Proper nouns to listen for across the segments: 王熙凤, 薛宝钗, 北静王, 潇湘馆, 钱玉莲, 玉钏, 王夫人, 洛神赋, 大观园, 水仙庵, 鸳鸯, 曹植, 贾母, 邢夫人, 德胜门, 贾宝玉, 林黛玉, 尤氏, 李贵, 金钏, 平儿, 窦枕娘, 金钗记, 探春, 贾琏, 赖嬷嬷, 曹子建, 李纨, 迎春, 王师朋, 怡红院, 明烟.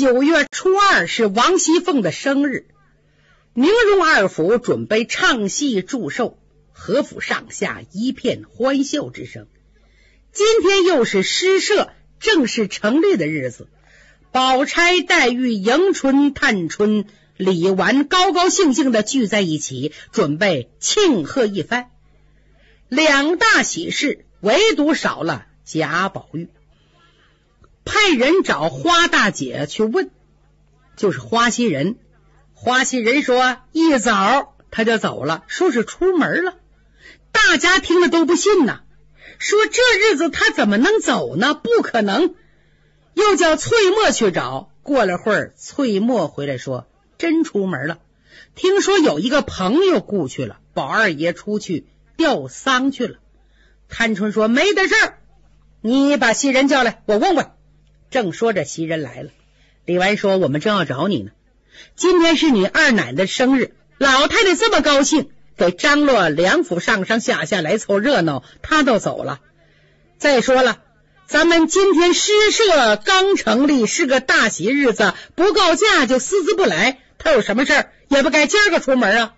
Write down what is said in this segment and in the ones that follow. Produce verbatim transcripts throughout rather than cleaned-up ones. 九月初二是王熙凤的生日，宁荣二府准备唱戏祝寿，何府上下一片欢笑之声。今天又是诗社正式成立的日子，宝钗、黛玉、迎春、探春、李纨高高兴兴地聚在一起，准备庆贺一番。两大喜事唯独少了贾宝玉，派人找花大姐去问，就是花袭人。花袭人说一早他就走了，说是出门了。大家听了都不信呐，说这日子他怎么能走呢？不可能。又叫翠墨去找，过了会儿翠墨回来说真出门了，听说有一个朋友故去了，宝二爷出去吊丧去了。探春说没得事儿，你把袭人叫来我问问。正说着袭人来了，李纨说我们正要找你呢，今天是你二奶的生日，老太太这么高兴，给张罗两府上上下下来凑热闹，她都走了。再说了，咱们今天诗社刚成立，是个大喜日子，不告假就私自不来，他有什么事儿也不该今儿个出门啊。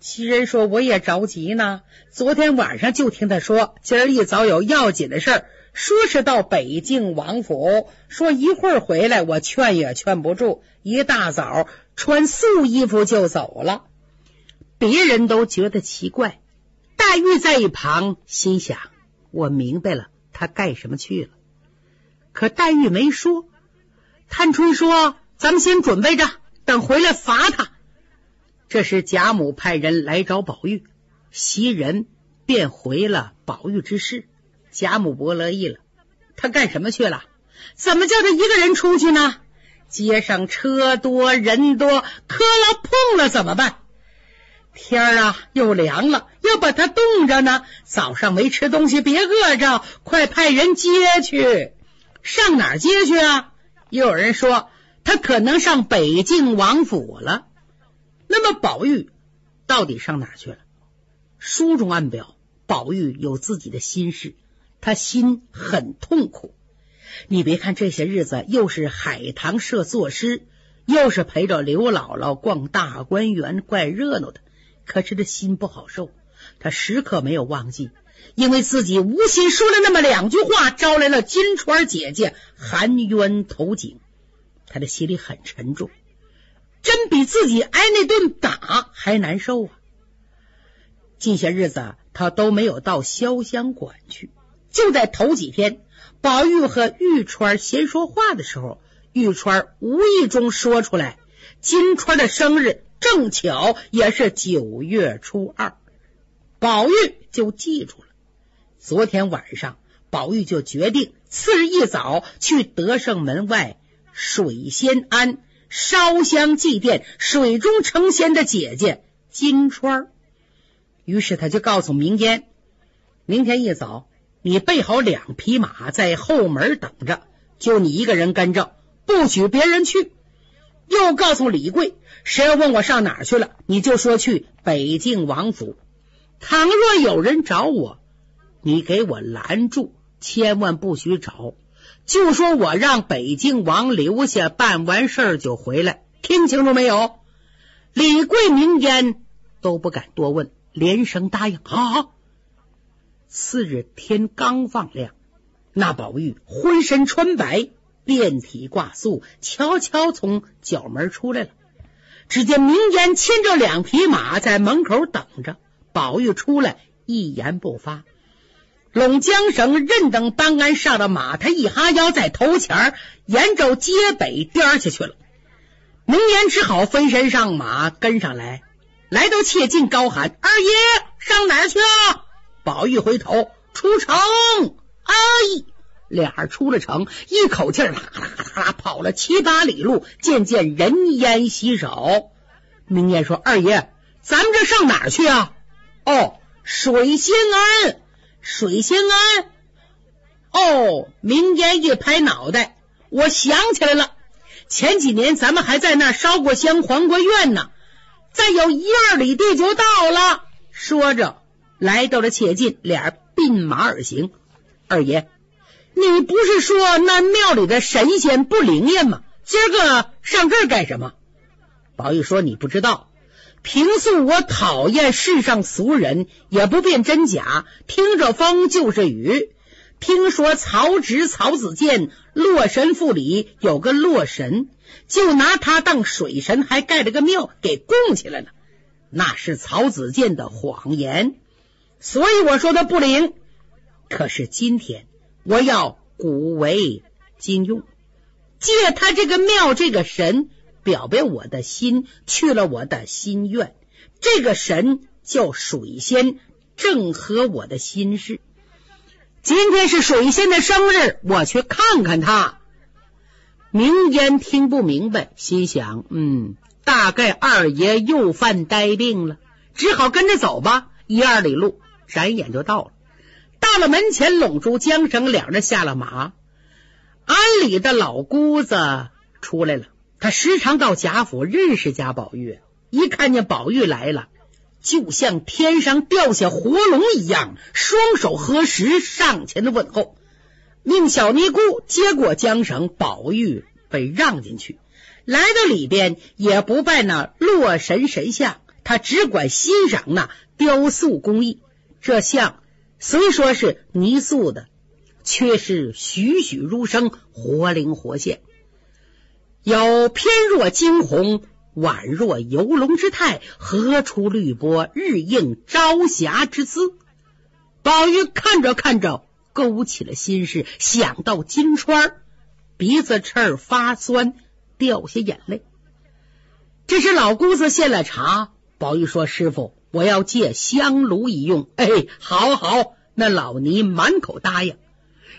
袭人说我也着急呢，昨天晚上就听他说今儿一早有要紧的事儿，说是到北京王府，说一会儿回来，我劝也劝不住，一大早穿素衣服就走了。别人都觉得奇怪，黛玉在一旁心想我明白了，他干什么去了？可黛玉没说。探春说咱们先准备着，等回来罚他。这时贾母派人来找宝玉，袭人便回了宝玉之事。贾母不乐意了，他干什么去了？怎么叫他一个人出去呢？街上车多人多，磕了碰了怎么办？天啊又凉了，要把它冻着呢，早上没吃东西别饿着，快派人接去。上哪儿接去啊？又有人说他可能上北静王府了。那么宝玉到底上哪儿去了？书中暗表宝玉有自己的心事，他心很痛苦。你别看这些日子又是海棠社作诗，又是陪着刘姥姥逛大观园，怪热闹的，可是他心不好受，他时刻没有忘记，因为自己无心说了那么两句话，招来了金钏姐姐含冤投井，他的心里很沉重，真比自己挨那顿打还难受啊！近些日子他都没有到潇湘馆去。就在头几天，宝玉和玉钏闲说话的时候，玉钏无意中说出来，金钏的生日正巧也是九月初二，宝玉就记住了。昨天晚上，宝玉就决定次日一早去德胜门外水仙庵烧香祭奠水中成仙的姐姐金钏。于是他就告诉明烟，明天一早你备好两匹马在后门等着，就你一个人跟着，不许别人去。又告诉李贵，谁要问我上哪儿去了，你就说去北静王府。倘若有人找我，你给我拦住，千万不许找，就说我让北静王留下，办完事儿就回来，听清楚没有？李贵、明烟都不敢多问，连声答应。好好好。次日天刚放亮，那宝玉浑身穿白，遍体挂素，悄悄从角门出来了。只见明烟牵着两匹马在门口等着，宝玉出来一言不发，拢缰绳任登搬鞍上了马，他一哈腰在头前沿着街北颠下去了。明烟只好分身上马跟上来，来到切近高喊二爷上哪儿去啊？宝玉回头出城。哎，俩人出了城，一口气啦啦啦啦跑了七八里路，渐渐人烟稀少。明烟说二爷咱们这上哪儿去啊？哦，水仙庵。水仙庵哦，明烟一拍脑袋，我想起来了，前几年咱们还在那烧过香还过愿呢，再有一二里地就到了。说着来到了切近，俩并马而行。二爷你不是说那庙里的神仙不灵验吗？今儿个上这儿干什么？”宝玉说：“你不知道，平素我讨厌世上俗人，也不辨真假，听着风就是雨。听说曹植、曹子建洛神赋里有个洛神，就拿他当水神，还盖了个庙给供起来了。那是曹子建的谎言，所以我说他不灵。可是今天我要古为今用，借他这个庙这个神表白我的心，去了我的心愿。这个神叫水仙，正合我的心事。今天是水仙的生日，我去看看他。”明烟听不明白，心想：“嗯，大概二爷又犯呆病了。”只好跟着走吧。一二里路，闪眼就到了。到了门前，拢住缰绳，两人下了马。庵里的老姑子出来了，她时常到贾府，认识贾宝玉。一看见宝玉来了，就像天上掉下活龙一样，双手合十上前的问候，命小尼姑接过缰绳，宝玉被让进去。来到里边也不拜那洛神神像，他只管欣赏那雕塑工艺。这像虽说是泥塑的，却是栩栩如生，活灵活现，有翩若惊鸿，宛若游龙之态，何出绿波，日映朝霞之姿。宝玉看着看着，勾起了心事，想到金钏，鼻子刺儿发酸，掉下眼泪。这时老姑子献了茶，宝玉说：“师傅，我要借香炉一用。”“哎，好好。”那老尼满口答应，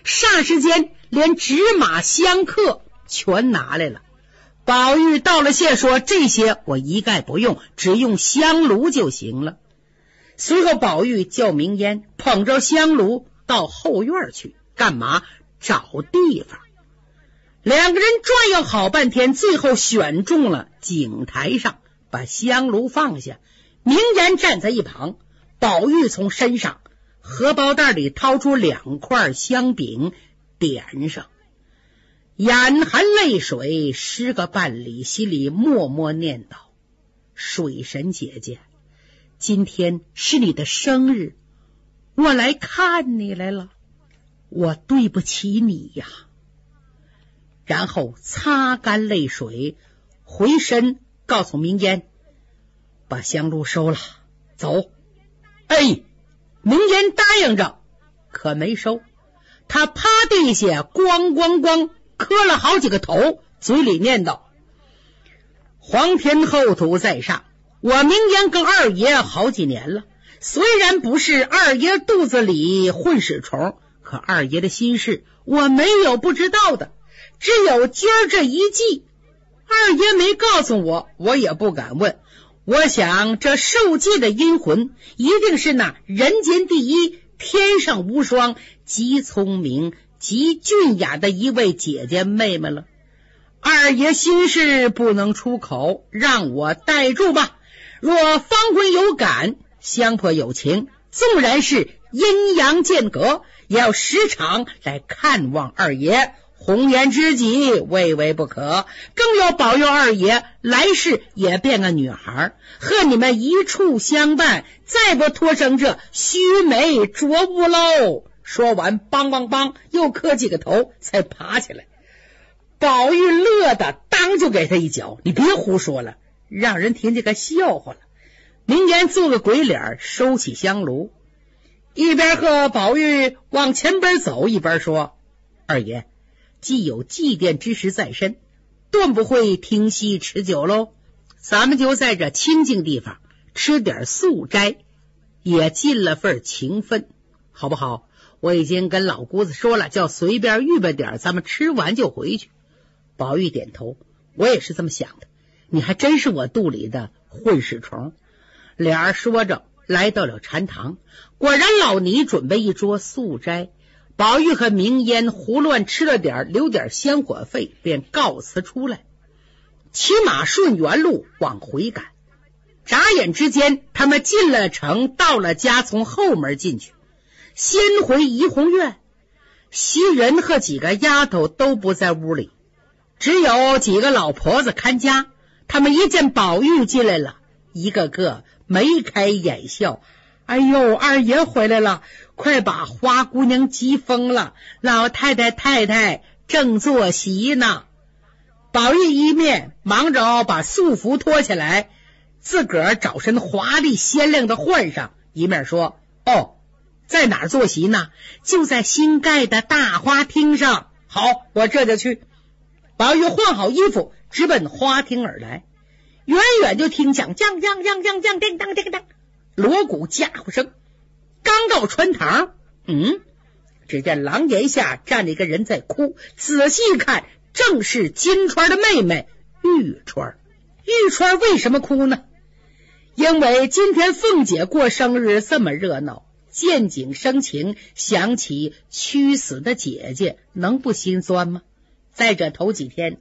霎时间连纸马香客全拿来了。宝玉道了谢，说：“这些我一概不用，只用香炉就行了。”随后宝玉叫明烟捧着香炉到后院去，干嘛？找地方。两个人转悠好半天，最后选中了井台上，把香炉放下。明烟站在一旁，宝玉从身上荷包袋里掏出两块香饼，点上。眼含泪水，诗个半里，心里默默念叨：“水神姐姐，今天是你的生日，我来看你来了，我对不起你呀。”然后擦干泪水，回身告诉明烟：“把香炉收了，走。”哎，明烟答应着，可没收。他趴地下，咣咣咣磕了好几个头，嘴里念叨：“皇天厚土在上，我明烟跟二爷好几年了，虽然不是二爷肚子里混屎虫，可二爷的心事我没有不知道的，只有今儿这一计，二爷没告诉我，我也不敢问。我想这受祭的阴魂一定是那人间第一、天上无双、极聪明、极俊雅的一位姐姐妹妹了。二爷心事不能出口，让我代住吧。若芳魂有感，香魄有情，纵然是阴阳间隔，也要时常来看望二爷，红颜知己未为不可。更要保佑二爷来世也变个女孩，和你们一处相伴，再不脱生这须眉浊物喽。”说完，梆梆梆又磕几个头，才爬起来。宝玉乐得当就给他一脚：“你别胡说了，让人听见个笑话了。”明烟做个鬼脸，收起香炉，一边和宝玉往前边走，一边说：“二爷既有祭奠之时在身，断不会停息持久喽。咱们就在这清静地方吃点素斋，也尽了份情分，好不好？我已经跟老姑子说了，叫随便预备点，咱们吃完就回去。”宝玉点头：“我也是这么想的，你还真是我肚里的混屎虫。”俩人说着来到了禅堂，果然老尼准备一桌素斋。宝玉和明烟胡乱吃了点，留点香火费，便告辞出来，骑马顺原路往回赶。眨眼之间他们进了城，到了家，从后门进去，先回怡红院，袭人和几个丫头都不在屋里，只有几个老婆子看家，他们一见宝玉进来了，一个个眉开眼笑，哎呦，二爷回来了，快把花姑娘急疯了，老太太太太正坐席呢。宝玉一面忙着把素服脱下来，自个儿找身华丽鲜亮的换上，一面说，哦，在哪儿坐席呢？就在新盖的大花厅上。好，我这就去。宝玉换好衣服，直奔花厅而来，远远就听讲将将将将将叮当叮当锣鼓家伙声。刚到穿堂，嗯，只见廊檐下站着一个人在哭，仔细看，正是金钏的妹妹玉钏。玉钏为什么哭呢？因为今天凤姐过生日这么热闹，见景生情，想起屈死的姐姐，能不心酸吗？再者头几天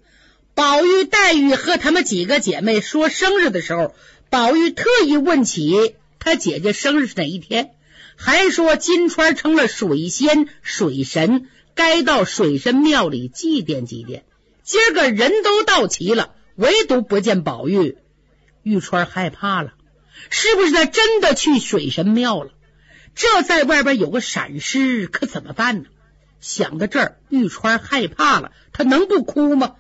宝玉黛玉和他们几个姐妹说生日的时候，宝玉特意问起他姐姐生日是哪一天，还说金钏成了水仙水神，该到水神庙里祭奠祭奠。今儿个人都到齐了，唯独不见宝玉，玉钏害怕了，是不是他真的去水神庙了？这在外边有个闪失，可怎么办呢？想到这儿，玉钏害怕了，她能不哭吗？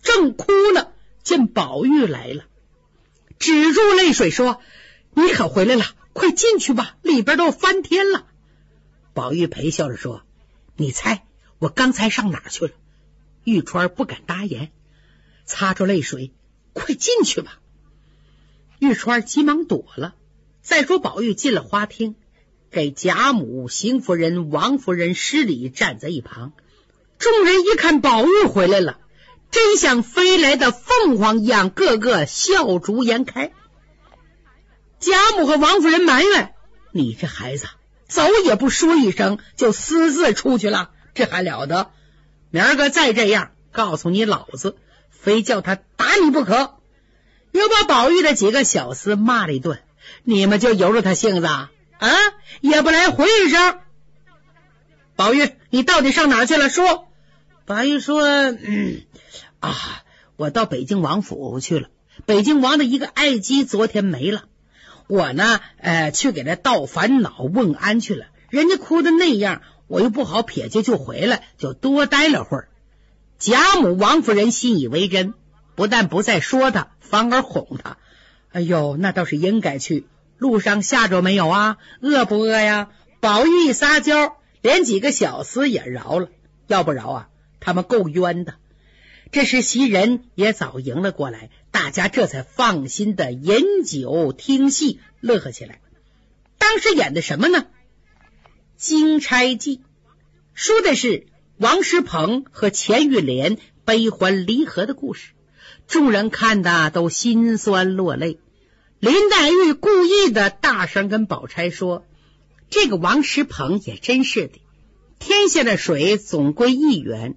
正哭呢，见宝玉来了，止住泪水说，你可回来了，快进去吧，里边都翻天了。宝玉陪笑着说，你猜我刚才上哪儿去了？玉钏不敢答言，擦着泪水，快进去吧。玉钏急忙躲了。再说宝玉进了花厅，给贾母、邢夫人、王夫人施礼，站在一旁。众人一看宝玉回来了，真像飞来的凤凰一样，个个笑逐颜开。贾母和王夫人埋怨，你这孩子走也不说一声，就私自出去了，这还了得？明儿个再这样，告诉你老子，非叫他打你不可。又把宝玉的几个小厮骂了一顿，你们就由着他性子啊，啊，也不来回一声。宝玉，你到底上哪儿去了？说。宝玉说，嗯，啊，我到北京王府去了，北京王的一个爱姬昨天没了，我呢，呃，去给他倒烦恼问安去了，人家哭的那样，我又不好撇下就回来，就多待了会儿。贾母、王夫人信以为真，不但不再说他，反而哄他。哎呦，那倒是应该去。路上吓着没有啊？饿不饿呀？宝玉一撒娇，连几个小厮也饶了。要不饶啊，他们够冤的。这时袭人也早迎了过来，大家这才放心的饮酒听戏，乐呵起来。当时演的什么呢？金钗记，说的是王师朋和钱玉莲悲欢离合的故事。众人看的都心酸落泪。林黛玉故意的大声跟宝钗说，这个王师朋也真是的，天下的水总归一源，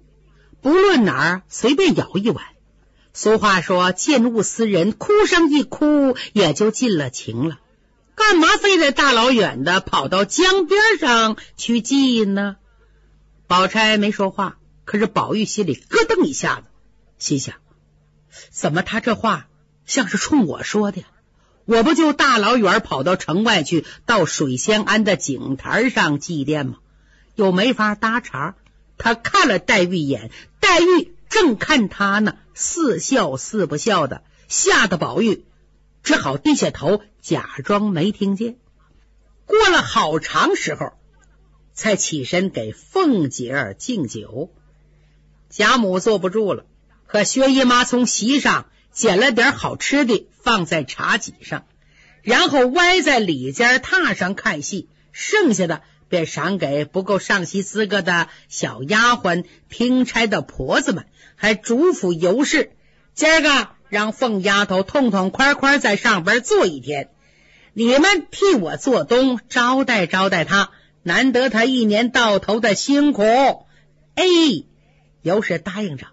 不论哪儿随便舀一碗。俗话说，见物思人，哭声一哭也就尽了情了，干嘛非得大老远的跑到江边上去祭呢？宝钗没说话，可是宝玉心里咯噔一下子，心想，怎么他这话像是冲我说的呀？我不就大老远跑到城外去，到水仙庵的井台上祭奠吗？又没法搭茬。他看了黛玉一眼，黛玉正看他呢，似笑似不笑的，吓得宝玉只好低下头，假装没听见。过了好长时候，才起身给凤姐儿敬酒。贾母坐不住了，和薛姨妈从席上捡了点好吃的放在茶几上，然后歪在里间榻上看戏，剩下的便赏给不够上席资格的小丫鬟、听差的婆子们，还嘱咐尤氏，今儿个让凤丫头痛痛快快在上边坐一天，你们替我做东招待招待她，难得她一年到头的辛苦。哎，尤氏答应着，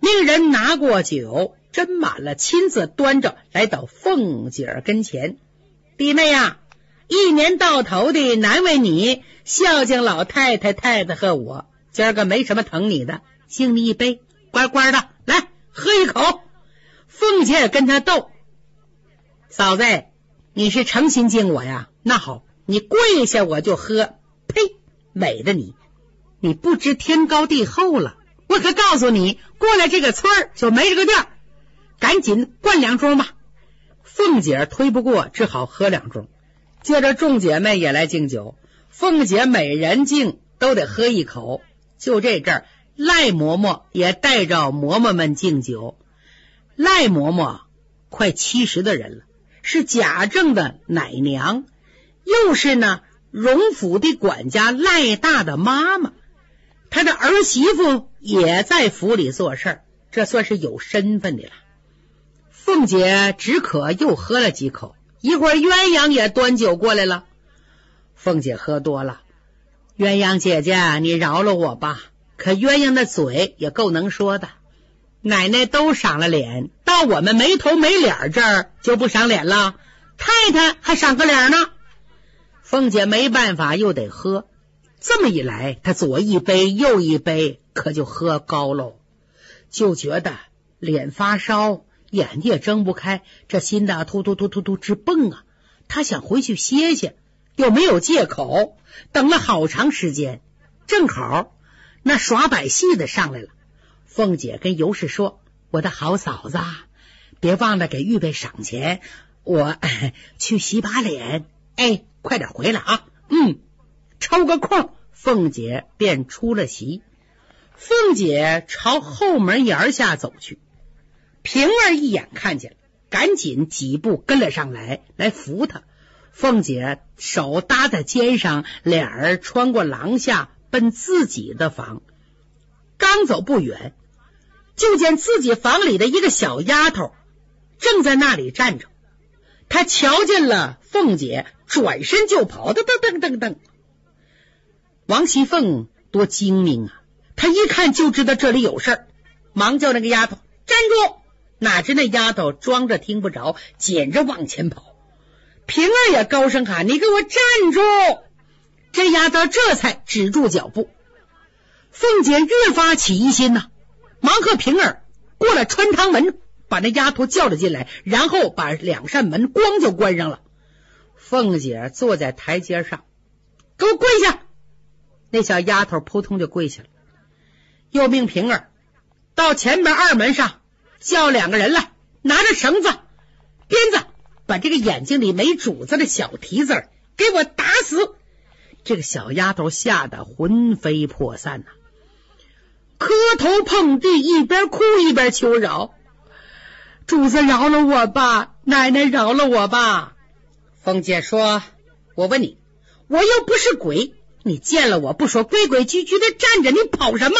命人拿过酒斟满了，亲自端着来到凤姐儿跟前。弟妹呀、啊，一年到头的难为你，孝敬老太太太太和我，今儿个没什么疼你的，敬你一杯，乖乖的来，喝一口。凤姐也跟他斗，嫂子，你是诚心敬我呀？那好，你跪下我就喝。呸，美的你，你不知天高地厚了。我可告诉你，过来这个村儿就没这个店，赶紧灌两盅吧。凤姐推不过，只好喝两盅。接着众姐妹也来敬酒，凤姐每人敬都得喝一口。就这阵儿，赖嬷嬷也带着嬷嬷们敬酒。赖嬷嬷快七十的人了，是贾政的奶娘，又是呢荣府的管家赖大的妈妈，她的儿媳妇也在府里做事儿，这算是有身份的了。凤姐止渴又喝了几口，一会儿鸳鸯也端酒过来了。凤姐喝多了，鸳鸯姐姐你饶了我吧，可鸳鸯的嘴也够能说的，奶奶都赏了脸，到我们没头没脸这儿就不赏脸了，太太还赏个脸呢。凤姐没办法，又得喝，这么一来她左一杯右一杯，可就喝高喽，就觉得脸发烧，眼睛也睁不开，这心呐突突突突突直蹦啊。她想回去歇歇，又没有借口，等了好长时间，正好那耍百戏的上来了。凤姐跟尤氏说，我的好嫂子，别忘了给预备赏钱，我去洗把脸，哎，快点回来啊。嗯，抽个空，凤姐便出了席。凤姐朝后门沿下走去，平儿一眼看见了，赶紧几步跟了上来，来扶她。凤姐手搭在肩上，俩人穿过廊下奔自己的房。刚走不远，就见自己房里的一个小丫头正在那里站着，她瞧见了凤姐，转身就跑，噔噔噔噔噔。王熙凤多精明啊，她一看就知道这里有事儿，忙叫那个丫头站住。哪知那丫头装着听不着，紧着往前跑。平儿也高声喊，你给我站住。这丫头这才止住脚步。凤姐越发起疑心呐、啊，忙和平儿过了穿堂门，把那丫头叫了进来，然后把两扇门光就关上了。凤姐坐在台阶上，给我跪下。那小丫头扑通就跪下了，又命平儿到前边二门上叫两个人来，拿着绳子鞭子，把这个眼睛里没主子的小蹄子给我打死。这个小丫头吓得魂飞魄散呐、啊，磕头碰地，一边哭一边求饶，主子饶了我吧，奶奶饶了我吧。凤姐说，我问你，我又不是鬼，你见了我不说规规矩矩的站着，你跑什么？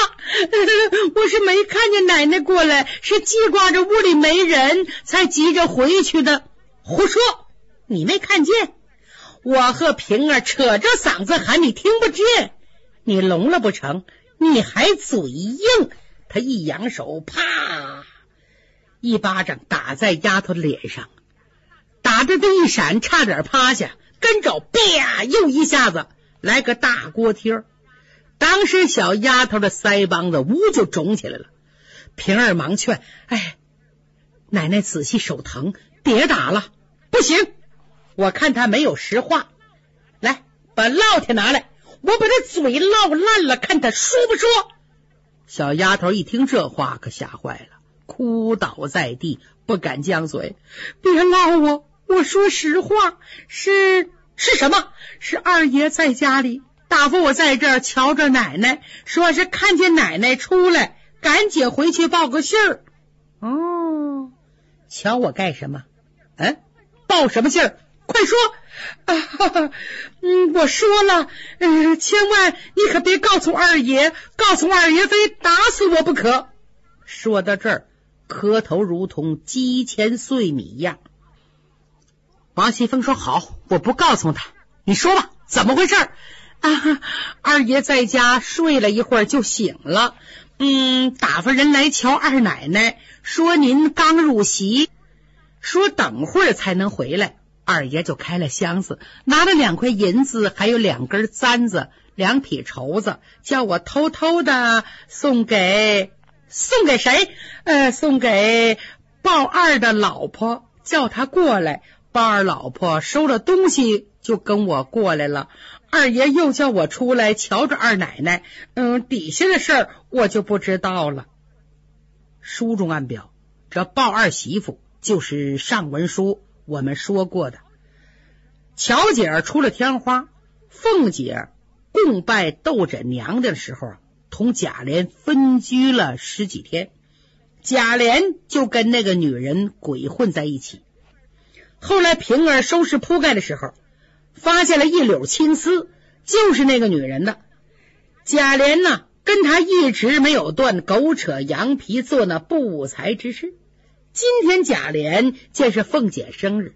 我是没看见奶奶过来，是记挂着屋里没人才急着回去的。胡说，你没看见，我和平儿扯着嗓子喊，你听不见，你聋了不成？你还嘴硬。他一扬手，啪一巴掌打在丫头的脸上，打得她一闪，差点趴下，跟着啪又一下子来个大锅贴。当时小丫头的腮帮子呜就肿起来了。平儿忙劝，哎，奶奶仔细手疼，别打了。不行，我看她没有实话，来把烙铁拿来，我把她嘴烙烂了，看她说不说。小丫头一听这话可吓坏了，哭倒在地，不敢将嘴。别烙我，我说实话。是是什么？是二爷在家里打发我在这儿瞧着奶奶，说是看见奶奶出来，赶紧回去报个信儿。哦，瞧我干什么？嗯，报什么信儿？快说！啊哈哈，嗯，我说了，嗯、呃，千万你可别告诉二爷，告诉二爷非打死我不可。说到这儿，磕头如同鸡前碎米一样。王熙凤说，好，我不告诉他，你说吧，怎么回事啊？二爷在家睡了一会儿就醒了，嗯，打发人来瞧二奶奶，说您刚入席，说等会儿才能回来。二爷就开了箱子，拿了两块银子，还有两根簪子，两匹绸子，叫我偷偷的送给送给谁？呃，送给鲍二的老婆，叫他过来。鲍二老婆收了东西就跟我过来了。二爷又叫我出来瞧着二奶奶，嗯，底下的事儿我就不知道了。书中暗表，这鲍二媳妇就是上文书我们说过的。乔姐儿出了天花，凤姐儿共拜窦枕娘的时候，同贾琏分居了十几天，贾琏就跟那个女人鬼混在一起。后来平儿收拾铺盖的时候，发现了一绺青丝，就是那个女人的。贾琏呢，跟她一直没有断狗扯羊皮，做那不才之事。今天贾琏见是凤姐生日，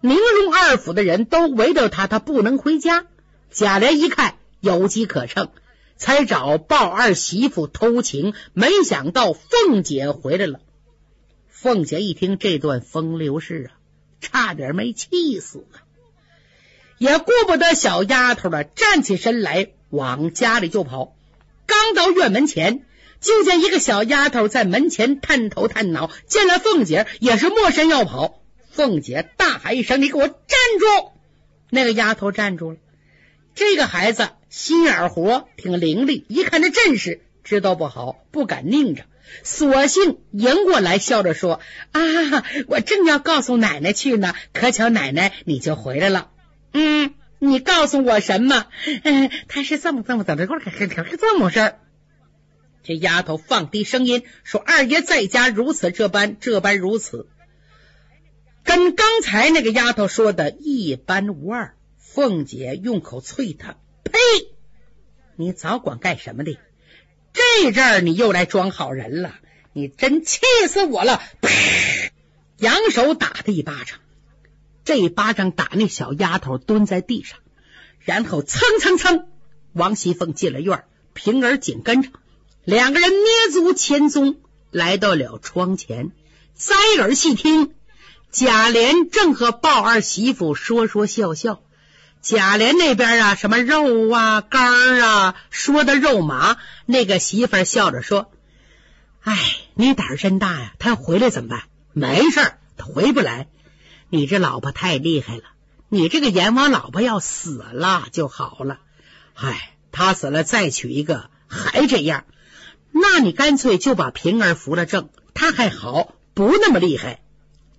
宁荣二府的人都围着他，他不能回家。贾琏一看有机可乘，才找鲍二媳妇偷情，没想到凤姐回来了。凤姐一听这段风流事啊，差点没气死了，也顾不得小丫头了，站起身来往家里就跑。刚到院门前，就见一个小丫头在门前探头探脑，见了凤姐也是没身要跑。凤姐大喊一声：“你给我站住！”那个丫头站住了。这个孩子心眼活，挺伶俐，一看这阵势知道不好，不敢拧着，索性迎过来笑着说：“啊，我正要告诉奶奶去呢，可巧奶奶你就回来了。”“嗯，你告诉我什么？”“嗯，他是这么这么怎么这么事儿。”这丫头放低声音说：“二爷在家如此这般，这般如此。”跟刚才那个丫头说的一般无二。凤姐用口啐她：“呸！你早管干什么的？这阵儿你又来装好人了，你真气死我了！”啪！扬手打她一巴掌，这一巴掌打那小丫头蹲在地上，然后蹭蹭蹭，王熙凤进了院，平儿紧跟着。两个人捏足前踪，来到了窗前，塞耳细听。贾琏正和鲍二媳妇说说笑笑，贾琏那边啊，什么肉啊肝啊说的肉麻，那个媳妇笑着说：“哎，你胆儿真大呀，他回来怎么办？”“没事，他回不来。你这老婆太厉害了，你这个阎王老婆要死了就好了。哎，他死了再娶一个还这样，那你干脆就把平儿扶了正，他还好，不那么厉害。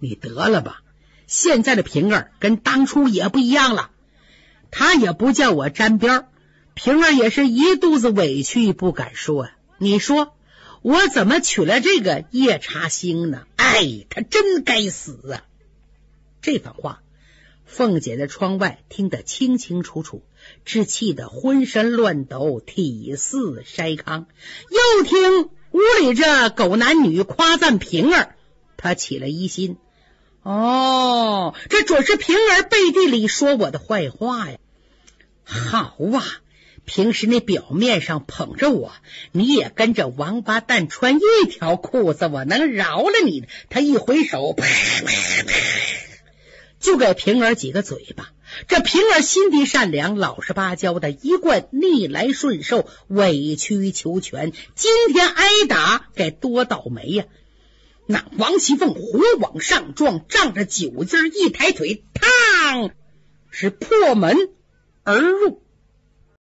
你得了吧，现在的平儿跟当初也不一样了，他也不叫我沾边，平儿也是一肚子委屈不敢说呀。你说我怎么娶了这个夜叉星呢？哎，他真该死啊！”这番话凤姐在窗外听得清清楚楚，只气得浑身乱抖，体似筛糠。又听屋里这狗男女夸赞平儿，他起了疑心：“哦，这准是平儿背地里说我的坏话呀！好啊，平时你表面上捧着我，你也跟着王八蛋穿一条裤子，我能饶了你？”他一回手，啪啪啪，就给平儿几个嘴巴。这平儿心地善良，老实巴交的，一贯逆来顺受，委曲求全，今天挨打该多倒霉呀、啊！那王熙凤火往上撞，仗着酒劲一抬腿，嘡，是破门而入。